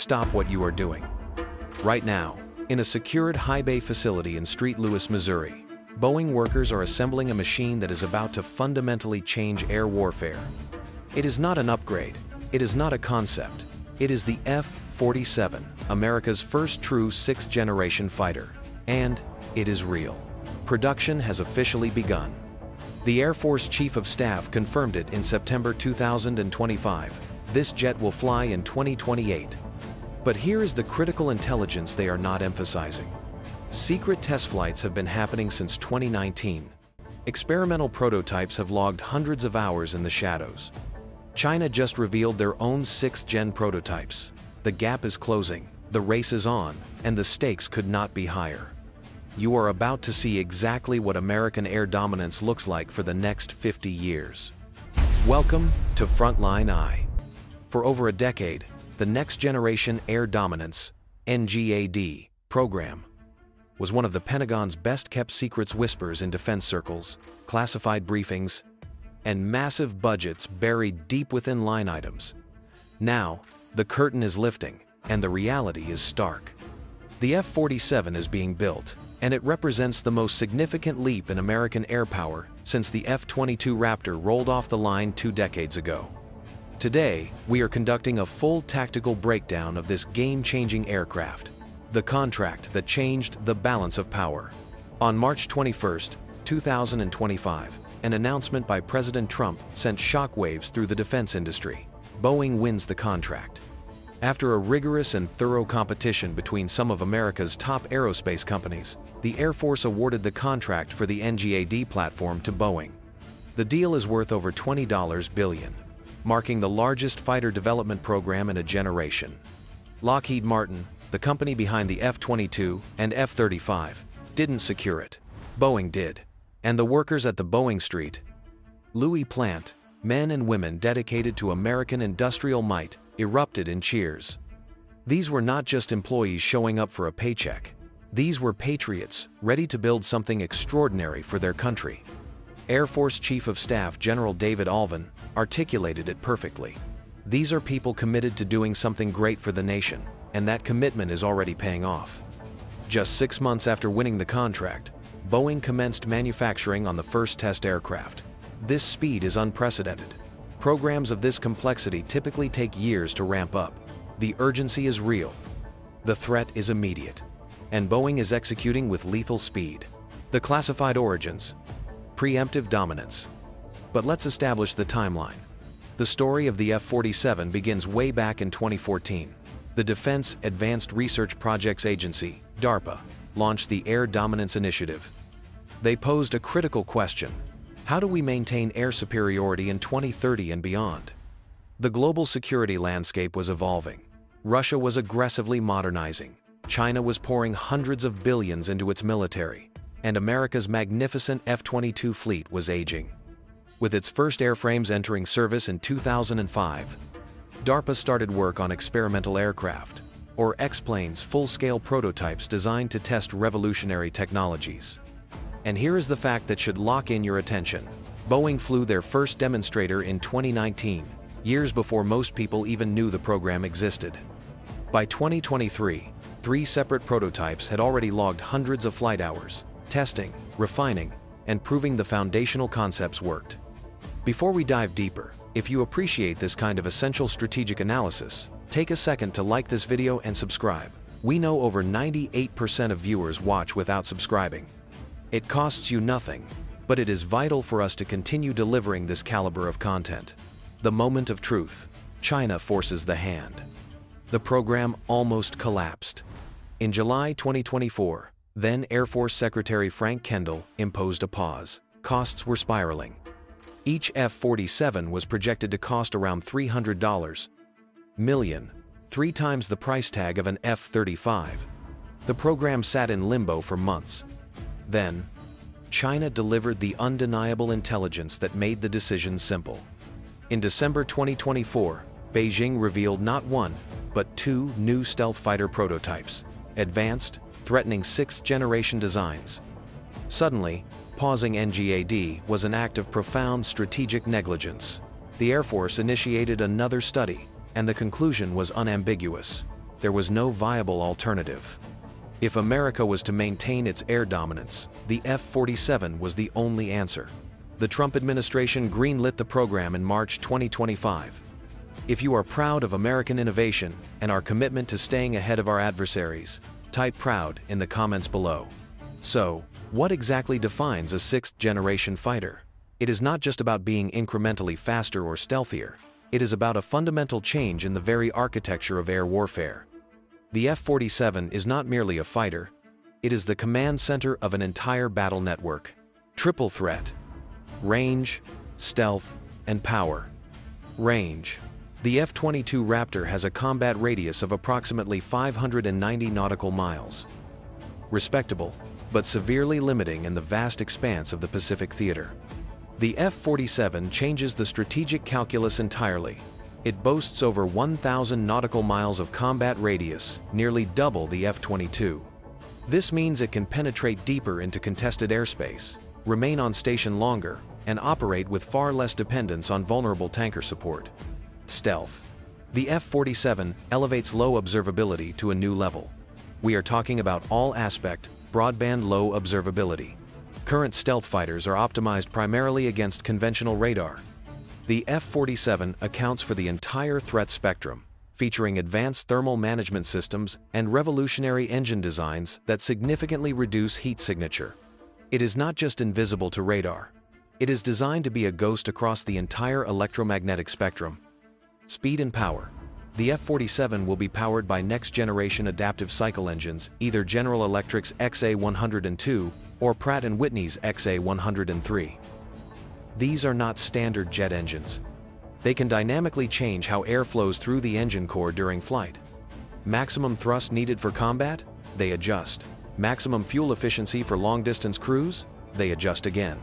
Stop what you are doing. Right now, in a secured high bay facility in St. Louis, Missouri, Boeing workers are assembling a machine that is about to fundamentally change air warfare. It is not an upgrade. It is not a concept. It is the F-47, America's first true sixth-generation fighter. And it is real. Production has officially begun. The Air Force Chief of Staff confirmed it in September 2025. This jet will fly in 2028. But here is the critical intelligence they are not emphasizing. Secret test flights have been happening since 2019. Experimental prototypes have logged hundreds of hours in the shadows. China just revealed their own sixth-gen prototypes. The gap is closing, the race is on, and the stakes could not be higher. You are about to see exactly what American air dominance looks like for the next 50 years. Welcome to Frontline Eye. For over a decade, the Next Generation Air Dominance, NGAD, program was one of the Pentagon's best-kept secrets whispers in defense circles, classified briefings, and massive budgets buried deep within line items. Now, the curtain is lifting, and the reality is stark. The F-47 is being built, and it represents the most significant leap in American air power since the F-22 Raptor rolled off the line 2 decades ago. Today, we are conducting a full tactical breakdown of this game-changing aircraft, the contract that changed the balance of power. On March 21, 2025, an announcement by President Trump sent shockwaves through the defense industry. Boeing wins the contract. After a rigorous and thorough competition between some of America's top aerospace companies, the Air Force awarded the contract for the NGAD platform to Boeing. The deal is worth over $20 billion, marking the largest fighter development program in a generation. Lockheed Martin, the company behind the F-22 and F-35, didn't secure it. Boeing did. And the workers at the Boeing St. Louis plant, men and women dedicated to American industrial might, erupted in cheers. These were not just employees showing up for a paycheck. These were patriots, ready to build something extraordinary for their country. Air Force Chief of Staff General David Alvin articulated it perfectly. These are people committed to doing something great for the nation. And that commitment is already paying off. Just 6 months after winning the contract, Boeing commenced manufacturing on the first test aircraft. This speed is unprecedented. Programs of this complexity typically take years to ramp up. The urgency is real. The threat is immediate. And Boeing is executing with lethal speed. The classified origins, preemptive dominance. But let's establish the timeline. The story of the F-47 begins way back in 2014. The Defense Advanced Research Projects Agency, DARPA, launched the Air Dominance Initiative. They posed a critical question: how do we maintain air superiority in 2030 and beyond? The global security landscape was evolving. Russia was aggressively modernizing. China was pouring hundreds of billions into its military. And America's magnificent F-22 fleet was aging. With its first airframes entering service in 2005, DARPA started work on experimental aircraft, or X-planes, full-scale prototypes designed to test revolutionary technologies. And here is the fact that should lock in your attention. Boeing flew their first demonstrator in 2019, years before most people even knew the program existed. By 2023, 3 separate prototypes had already logged hundreds of flight hours, testing, refining, and proving the foundational concepts worked. Before we dive deeper, if you appreciate this kind of essential strategic analysis, take a second to like this video and subscribe. We know over 98% of viewers watch without subscribing. It costs you nothing, but it is vital for us to continue delivering this caliber of content. The moment of truth. China forces the hand. The program almost collapsed. In July 2024, then Air Force Secretary Frank Kendall imposed a pause. Costs were spiraling. Each F-47 was projected to cost around $300 million, 3 times the price tag of an F-35. The program sat in limbo for months. Then, China delivered the undeniable intelligence that made the decision simple. In December 2024, Beijing revealed not 1, but 2 new stealth fighter prototypes, advanced, threatening 6th-generation designs. Suddenly, pausing NGAD was an act of profound strategic negligence. The Air Force initiated another study, and the conclusion was unambiguous. there was no viable alternative. If America was to maintain its air dominance, the F-47 was the only answer. The Trump administration greenlit the program in March 2025. If you are proud of American innovation and our commitment to staying ahead of our adversaries, type "proud" in the comments below. So, what exactly defines a sixth-generation fighter? It is not just about being incrementally faster or stealthier. It is about a fundamental change in the very architecture of air warfare. The F-47 is not merely a fighter. It is the command center of an entire battle network. Triple threat: range, stealth, and power. Range. The F-22 Raptor has a combat radius of approximately 590 nautical miles. Respectable, but severely limiting in the vast expanse of the Pacific theater. The F-47 changes the strategic calculus entirely. It boasts over 1,000 nautical miles of combat radius, nearly double the F-22. This means it can penetrate deeper into contested airspace, remain on station longer, and operate with far less dependence on vulnerable tanker support. Stealth. The F-47 elevates low observability to a new level. We are talking about all-aspect, broadband low observability. Current stealth fighters are optimized primarily against conventional radar. The F-47 accounts for the entire threat spectrum, featuring advanced thermal management systems and revolutionary engine designs that significantly reduce heat signature. It is not just invisible to radar. It is designed to be a ghost across the entire electromagnetic spectrum. Speed and power. The F-47 will be powered by next-generation adaptive cycle engines, either General Electric's XA-102 or Pratt & Whitney's XA-103. These are not standard jet engines. They can dynamically change how air flows through the engine core during flight. Maximum thrust needed for combat? They adjust. Maximum fuel efficiency for long-distance cruise? They adjust again.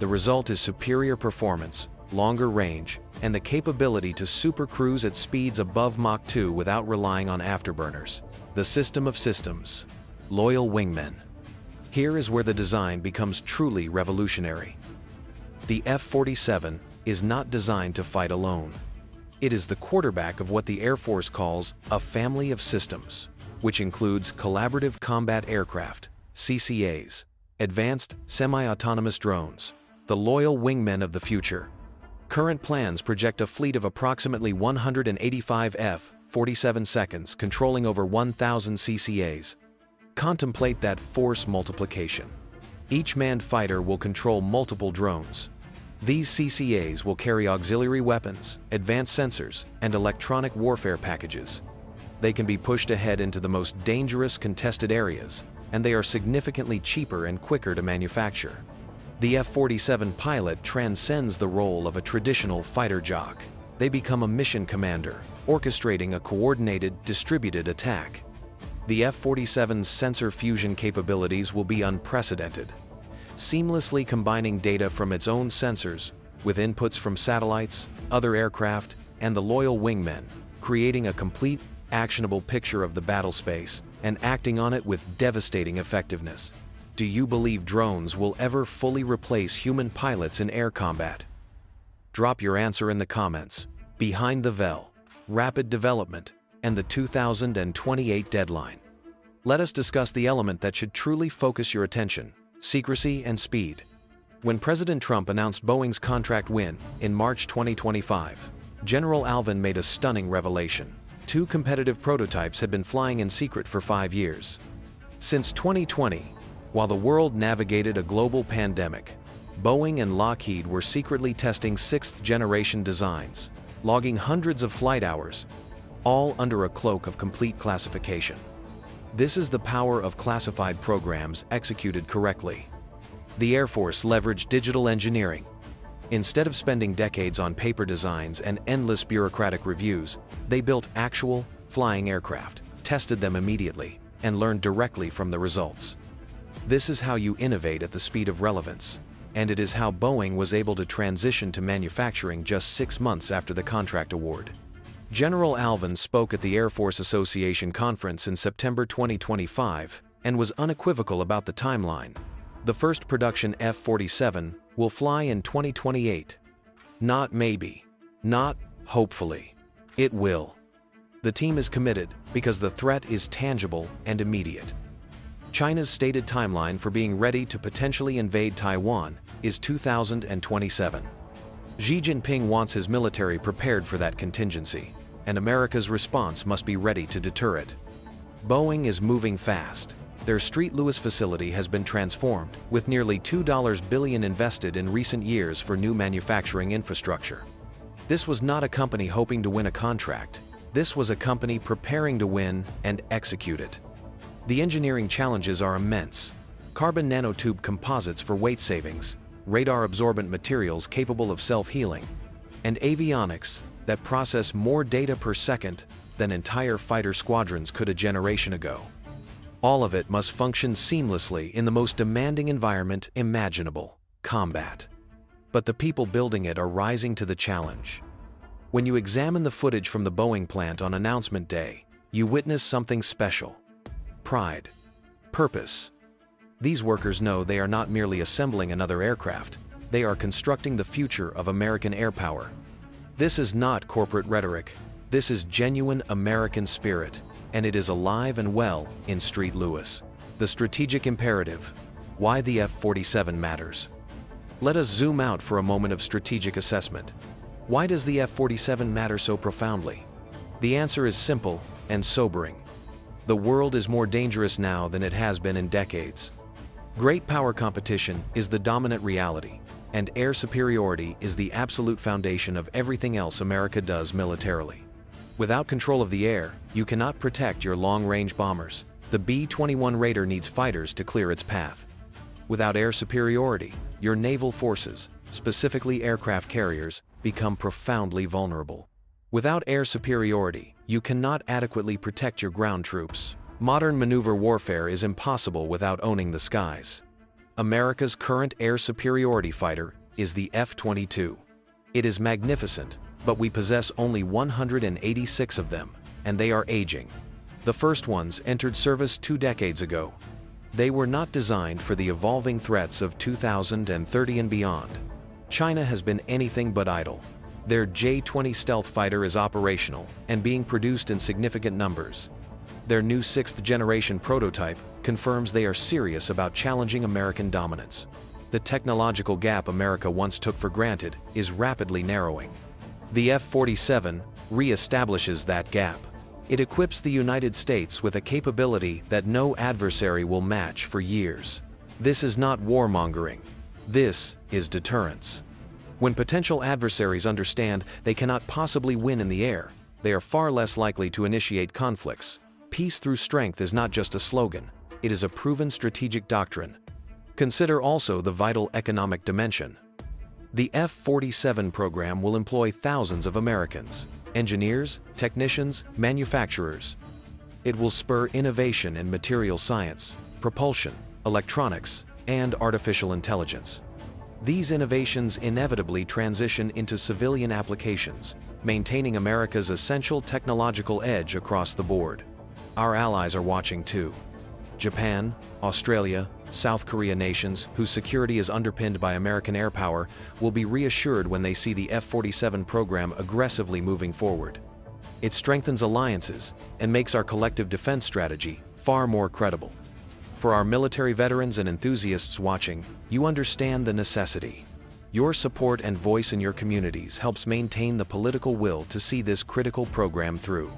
The result is superior performance, longer range, and the capability to supercruise at speeds above Mach 2 without relying on afterburners. The system of systems. Loyal wingmen. Here is where the design becomes truly revolutionary. The F-47 is not designed to fight alone. It is the quarterback of what the Air Force calls a family of systems, which includes collaborative combat aircraft, CCAs, advanced semi-autonomous drones, the loyal wingmen of the future. Current plans project a fleet of approximately 185 F-47s controlling over 1,000 CCAs. Contemplate that force multiplication. Each manned fighter will control multiple drones. These CCAs will carry auxiliary weapons, advanced sensors, and electronic warfare packages. They can be pushed ahead into the most dangerous contested areas, and they are significantly cheaper and quicker to manufacture. The F-47 pilot transcends the role of a traditional fighter jock. They become a mission commander, orchestrating a coordinated, distributed attack. The F-47's sensor fusion capabilities will be unprecedented, seamlessly combining data from its own sensors with inputs from satellites, other aircraft, and the loyal wingmen, creating a complete, actionable picture of the battle space and acting on it with devastating effectiveness. Do you believe drones will ever fully replace human pilots in air combat? Drop your answer in the comments. Behind the veil, rapid development, and the 2028 deadline. Let us discuss the element that should truly focus your attention: secrecy and speed. When President Trump announced Boeing's contract win in March 2025, General Alvin made a stunning revelation. Two competitive prototypes had been flying in secret for 5 years. Since 2020, while the world navigated a global pandemic, Boeing and Lockheed were secretly testing sixth-generation designs, logging hundreds of flight hours, all under a cloak of complete classification. This is the power of classified programs executed correctly. The Air Force leveraged digital engineering. Instead of spending decades on paper designs and endless bureaucratic reviews, they built actual, flying aircraft, tested them immediately, and learned directly from the results. This is how you innovate at the speed of relevance, and it is how Boeing was able to transition to manufacturing just 6 months after the contract award. General Alvin spoke at the Air Force Association conference in September 2025 and was unequivocal about the timeline. The first production F-47 will fly in 2028. Not maybe. Not hopefully. It will. The team is committed because the threat is tangible and immediate. China's stated timeline for being ready to potentially invade Taiwan is 2027. Xi Jinping wants his military prepared for that contingency, and America's response must be ready to deter it. Boeing is moving fast. Their St. Louis facility has been transformed, with nearly $2 billion invested in recent years for new manufacturing infrastructure. This was not a company hoping to win a contract. This was a company preparing to win and execute it. The engineering challenges are immense. Carbon nanotube composites for weight savings, radar-absorbent materials capable of self-healing, and avionics that process more data per second than entire fighter squadrons could a generation ago. All of it must function seamlessly in the most demanding environment imaginable, combat. But the people building it are rising to the challenge. When you examine the footage from the Boeing plant on announcement day, you witness something special. Pride. Purpose. These workers know they are not merely assembling another aircraft, they are constructing the future of American air power. This is not corporate rhetoric, this is genuine American spirit, and it is alive and well in St. Louis. The strategic imperative. Why the F-47 matters. Let us zoom out for a moment of strategic assessment. Why does the F-47 matter so profoundly? The answer is simple and sobering. The world is more dangerous now than it has been in decades. Great power competition is the dominant reality, and air superiority is the absolute foundation of everything else America does militarily. Without control of the air, you cannot protect your long-range bombers. The B-21 Raider needs fighters to clear its path. Without air superiority, your naval forces, specifically aircraft carriers, become profoundly vulnerable. Without air superiority, you cannot adequately protect your ground troops. Modern maneuver warfare is impossible without owning the skies. America's current air superiority fighter is the F-22. It is magnificent, but we possess only 186 of them, and they are aging. The first ones entered service 2 decades ago. They were not designed for the evolving threats of 2030 and beyond. China has been anything but idle. Their J-20 stealth fighter is operational and being produced in significant numbers. Their new 6th-generation prototype confirms they are serious about challenging American dominance. The technological gap America once took for granted is rapidly narrowing. The F-47 re-establishes that gap. It equips the United States with a capability that no adversary will match for years. This is not warmongering. This is deterrence. When potential adversaries understand they cannot possibly win in the air, they are far less likely to initiate conflicts. Peace through strength is not just a slogan, it is a proven strategic doctrine. Consider also the vital economic dimension. The F-47 program will employ thousands of Americans, engineers, technicians, manufacturers. It will spur innovation in material science, propulsion, electronics, and artificial intelligence. These innovations inevitably transition into civilian applications, maintaining America's essential technological edge across the board. Our allies are watching too. Japan, Australia, South Korea, nations whose security is underpinned by American air power will be reassured when they see the F-47 program aggressively moving forward. It strengthens alliances and makes our collective defense strategy far more credible. For our military veterans and enthusiasts watching, you understand the necessity. Your support and voice in your communities helps maintain the political will to see this critical program through.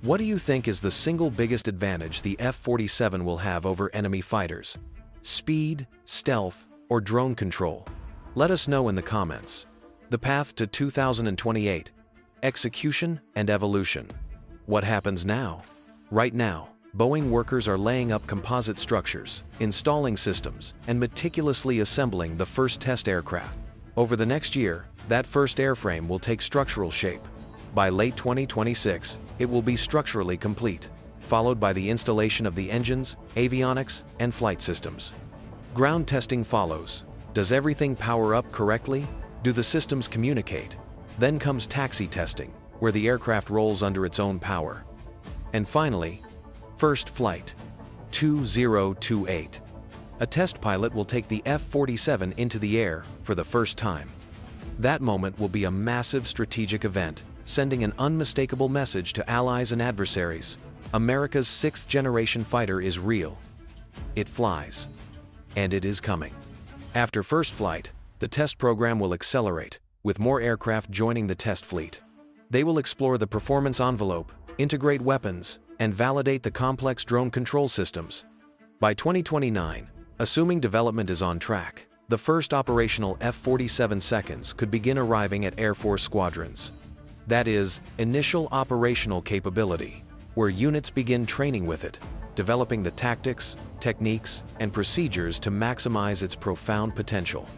What do you think is the single biggest advantage the F-47 will have over enemy fighters? Speed, stealth, or drone control? Let us know in the comments. The path to 2028. Execution and evolution. What happens now? Right now, Boeing workers are laying up composite structures, installing systems, and meticulously assembling the first test aircraft. Over the next year, that first airframe will take structural shape. By late 2026, it will be structurally complete, followed by the installation of the engines, avionics, and flight systems. Ground testing follows. Does everything power up correctly? Do the systems communicate? Then comes taxi testing, where the aircraft rolls under its own power. And finally, first flight, 2028. A test pilot will take the F-47 into the air for the first time. That moment will be a massive strategic event, sending an unmistakable message to allies and adversaries. America's sixth-generation fighter is real. It flies. And it is coming. After first flight, the test program will accelerate, with more aircraft joining the test fleet. They will explore the performance envelope, integrate weapons, and validate the complex drone control systems. By 2029, assuming development is on track, the first operational F-47 seconds could begin arriving at Air Force squadrons. That is, initial operational capability, where units begin training with it, developing the tactics, techniques, and procedures to maximize its profound potential.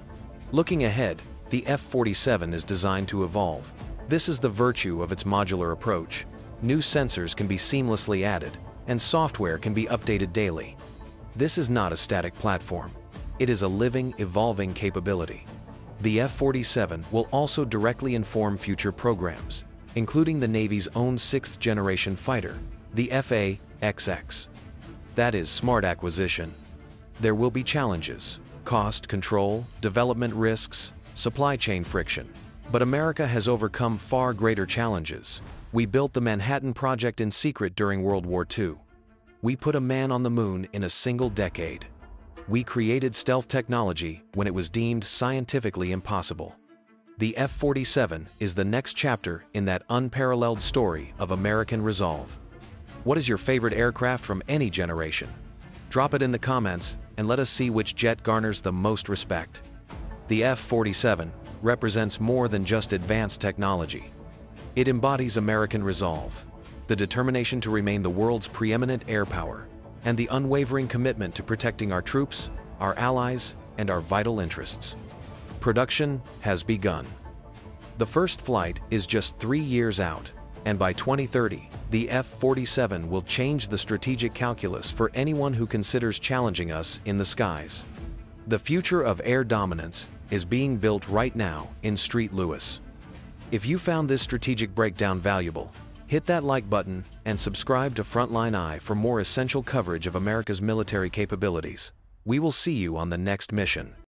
Looking ahead, the F-47 is designed to evolve. This is the virtue of its modular approach. New sensors can be seamlessly added, and software can be updated daily. This is not a static platform. It is a living, evolving capability. The F-47 will also directly inform future programs, including the Navy's own sixth-generation fighter, the FA-XX. That is smart acquisition. There will be challenges: cost control, development risks, supply chain friction. But America has overcome far greater challenges. We built the Manhattan Project in secret during World War II. We put a man on the moon in a single decade. We created stealth technology when it was deemed scientifically impossible. The F-47 is the next chapter in that unparalleled story of American resolve. What is your favorite aircraft from any generation? Drop it in the comments and let us see which jet garners the most respect. The F-47 represents more than just advanced technology. It embodies American resolve, the determination to remain the world's preeminent air power, and the unwavering commitment to protecting our troops, our allies, and our vital interests. Production has begun. The first flight is just 3 years out, and by 2030, the F-47 will change the strategic calculus for anyone who considers challenging us in the skies. The future of air dominance is being built right now in St. Louis. If you found this strategic breakdown valuable, hit that like button and subscribe to Frontline Eye for more essential coverage of America's military capabilities. We will see you on the next mission.